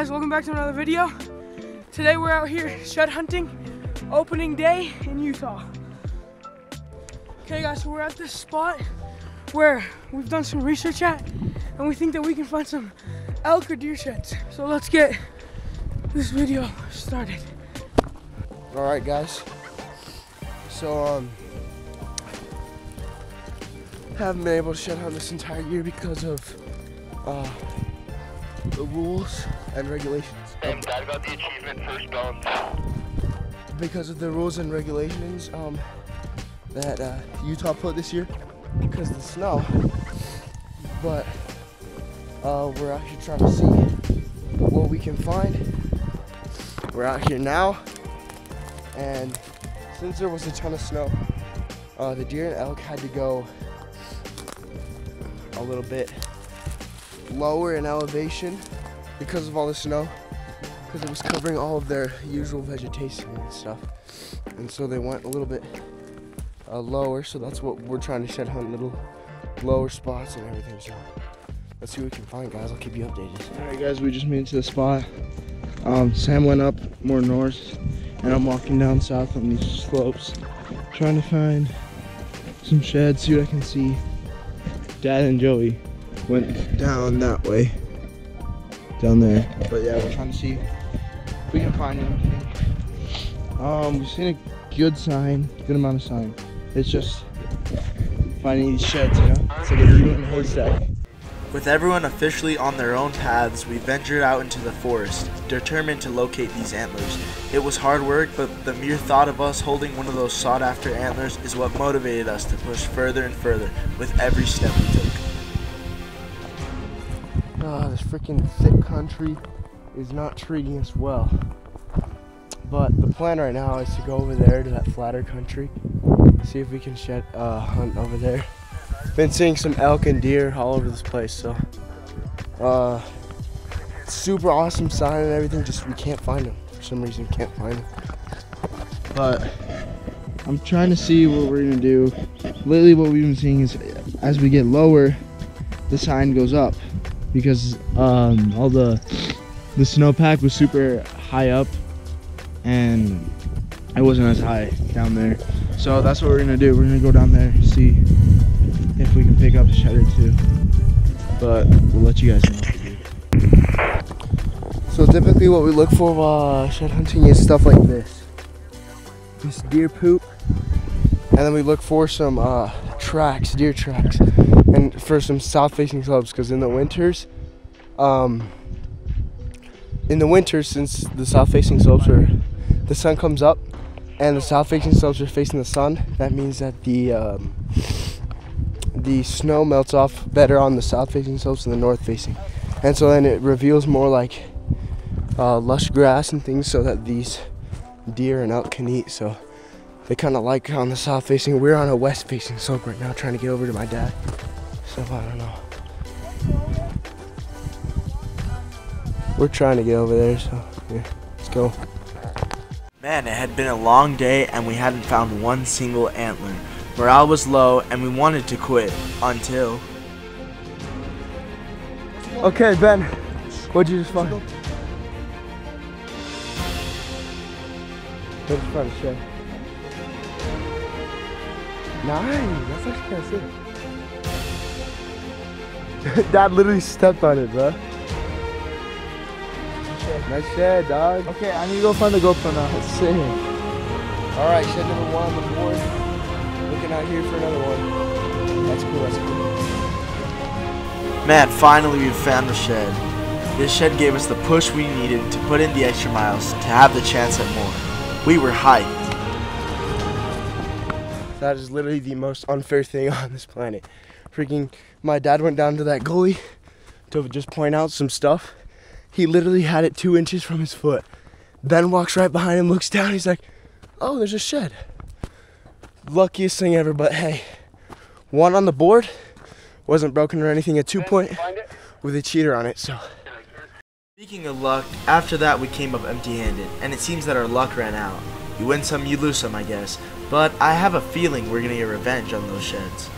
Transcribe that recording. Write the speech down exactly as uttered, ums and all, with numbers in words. guys, welcome back to another video. Today we're out here shed hunting, opening day in Utah. Okay guys, so we're at this spot where we've done some research at, and we think that we can find some elk or deer sheds. So let's get this video started. All right guys, so um, haven't been able to shed hunt this entire year because of uh, the rules and regulations. Um, Dad got the achievement first bones. Because of the rules and regulations um, that uh, Utah put this year, because of the snow. But uh, we're actually trying to see what we can find. We're out here now, and since there was a ton of snow, uh, the deer and elk had to go a little bit lower in elevation because of all the snow, because it was covering all of their usual vegetation and stuff, and so they went a little bit uh, lower. So that's what we're trying to shed hunt, little lower spots and everything. So let's see what we can find, guys. I'll keep you updated. All right guys, we just made it to the spot. um Sam went up more north, and I'm walking down south on these slopes trying to find some sheds, see what I can see. Dad and Joey went down that way, down there. But yeah, we're trying to see if we can find anything. Um, we've seen a good sign, good amount of sign. It's just finding these sheds, you know? It's like a needle in a haystack. With everyone officially on their own paths, we ventured out into the forest, determined to locate these antlers. It was hard work, but the mere thought of us holding one of those sought-after antlers is what motivated us to push further and further with every step we took. Oh, this freaking thick country is not treating us well. But the plan right now is to go over there to that flatter country, see if we can shed uh, hunt over there. Been seeing some elk and deer all over this place, so uh, super awesome sign and everything. Just we can't find them for some reason. Can't find them. But I'm trying to see what we're gonna do. Lately, what we've been seeing is as we get lower, the sign goes up. Because um, all the the snowpack was super high up, and it wasn't as high down there. So that's what we're gonna do. We're gonna go down there, see if we can pick up a shed or two. But we'll let you guys know what to do. So typically, what we look for while uh, shed hunting is stuff like this: this deer poop, and then we look for some uh, tracks, deer tracks. And for some south-facing slopes, because in the winters, um, in the winters, since the south-facing slopes are, the sun comes up, and the south-facing slopes are facing the sun. That means that the um, the snow melts off better on the south-facing slopes than the north-facing, and so then it reveals more like uh, lush grass and things, so that these deer and elk can eat. So they kind of like on the south-facing. We're on a west-facing slope right now, trying to get over to my dad. So I don't know. We're trying to get over there, so yeah, let's go. Man, it had been a long day and we hadn't found one single antler. Morale was low and we wanted to quit until... Okay, Ben, what'd you just find? I just found a shed. Nice, that's actually kind of sick. Dad literally stepped on it, bro. Nice shed, dog. Okay, I need to go find the GoPro now. Let's see. Alright, shed number one on the board. Looking out here for another one. That's cool, that's cool. Man, finally we found the shed. This shed gave us the push we needed to put in the extra miles to have the chance at more. We were hyped. That is literally the most unfair thing on this planet. Freaking, my dad went down to that gully to just point out some stuff. He literally had it two inches from his foot. Ben walks right behind him, looks down, he's like, oh, there's a shed. Luckiest thing ever, but hey, one on the board, wasn't broken or anything, a two point with a cheater on it, so. Speaking of luck, after that we came up empty-handed, and it seems that our luck ran out. You win some, you lose some, I guess, but I have a feeling we're gonna get revenge on those sheds.